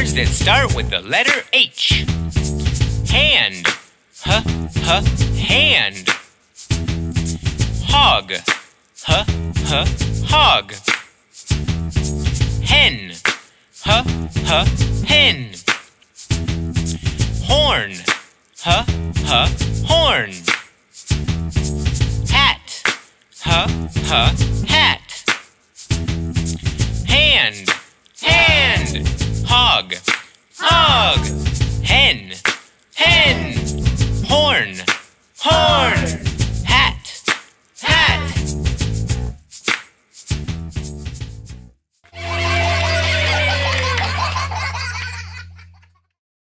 words that start with the letter H. Hand, huh, huh, hand. Hog, huh, huh, hog. Hen, huh, huh, hen. Horn, huh, huh, horn. Hat, huh, huh, hat. Hand, hand. Hog, hog. Hen, hen. Horn, horn.